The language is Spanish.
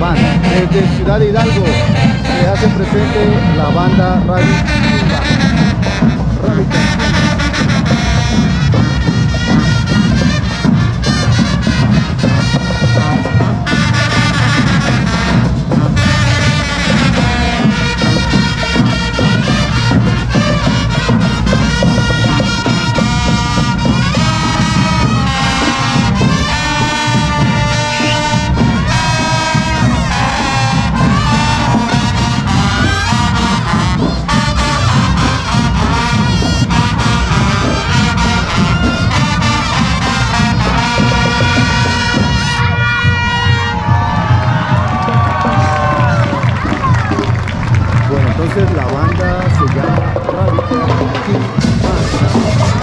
Band. Desde Ciudad Hidalgo se hace presente la banda Rabbither King Band. Entonces la banda se llama Rabbither King Band.